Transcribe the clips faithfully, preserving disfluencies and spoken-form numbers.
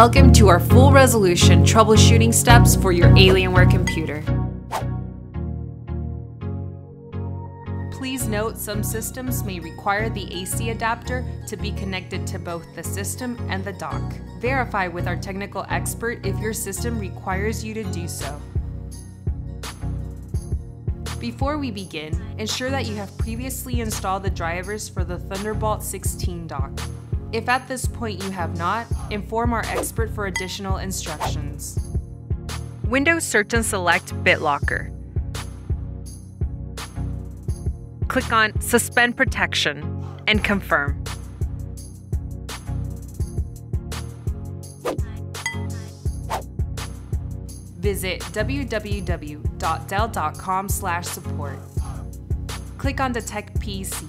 Welcome to our full resolution troubleshooting steps for your Alienware computer. Please note some systems may require the A C adapter to be connected to both the system and the dock. Verify with our technical expert if your system requires you to do so. Before we begin, ensure that you have previously installed the drivers for the Thunderbolt sixteen dock. If at this point you have not, inform our expert for additional instructions. Windows search and select BitLocker. Click on Suspend Protection and confirm. Visit w w w dot dell dot com slash support. Click on Detect P C.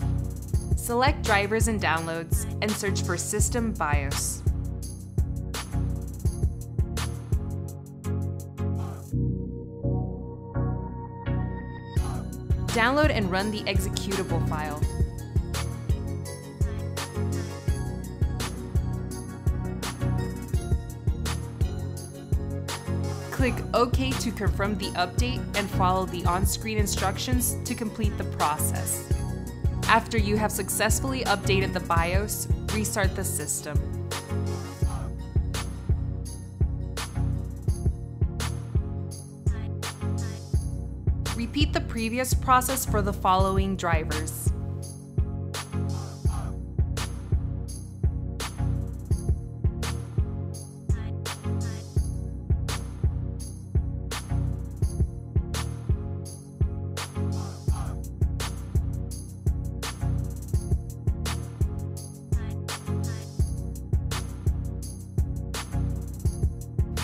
Select drivers and downloads and search for System BIOS. Download and run the executable file. Click OK to confirm the update and follow the on-screen instructions to complete the process. After you have successfully updated the BIOS, restart the system. Repeat the previous process for the following drivers.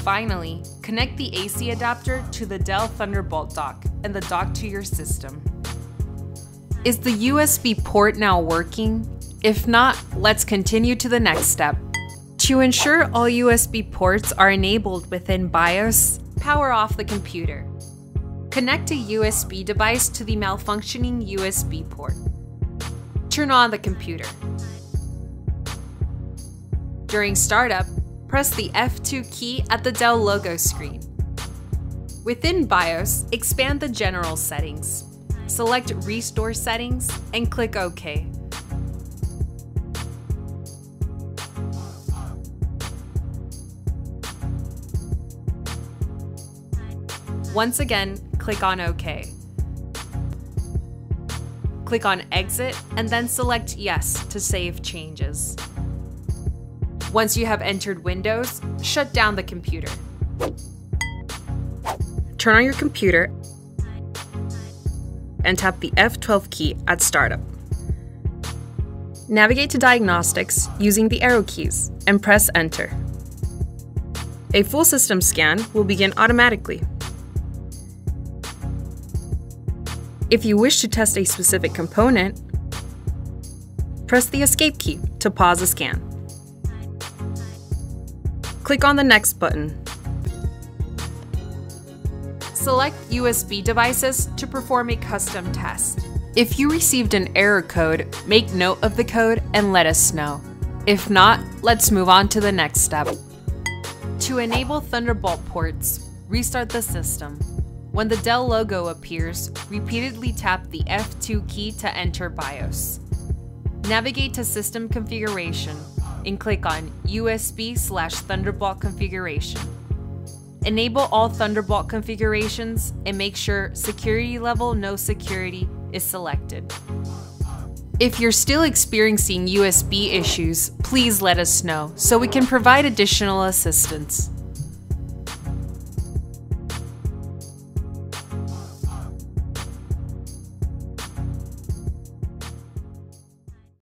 Finally, connect the A C adapter to the Dell Thunderbolt dock and the dock to your system. Is the U S B port now working? If not, let's continue to the next step. To ensure all U S B ports are enabled within BIOS, power off the computer. Connect a U S B device to the malfunctioning U S B port. Turn on the computer. During startup, press the F two key at the Dell logo screen. Within BIOS, expand the General settings. Select Restore Settings and click OK. Once again, click on OK. Click on Exit and then select Yes to save changes. Once you have entered Windows, shut down the computer. Turn on your computer and tap the F twelve key at startup. Navigate to Diagnostics using the arrow keys and press Enter. A full system scan will begin automatically. If you wish to test a specific component, press the Escape key to pause the scan. Click on the Next button. Select U S B devices to perform a custom test. If you received an error code, make note of the code and let us know. If not, let's move on to the next step. To enable Thunderbolt ports, restart the system. When the Dell logo appears, repeatedly tap the F two key to enter BIOS. Navigate to System Configuration and click on U S B slash Thunderbolt configuration. Enable all Thunderbolt configurations and make sure security level no security is selected. If you're still experiencing U S B issues, please let us know so we can provide additional assistance.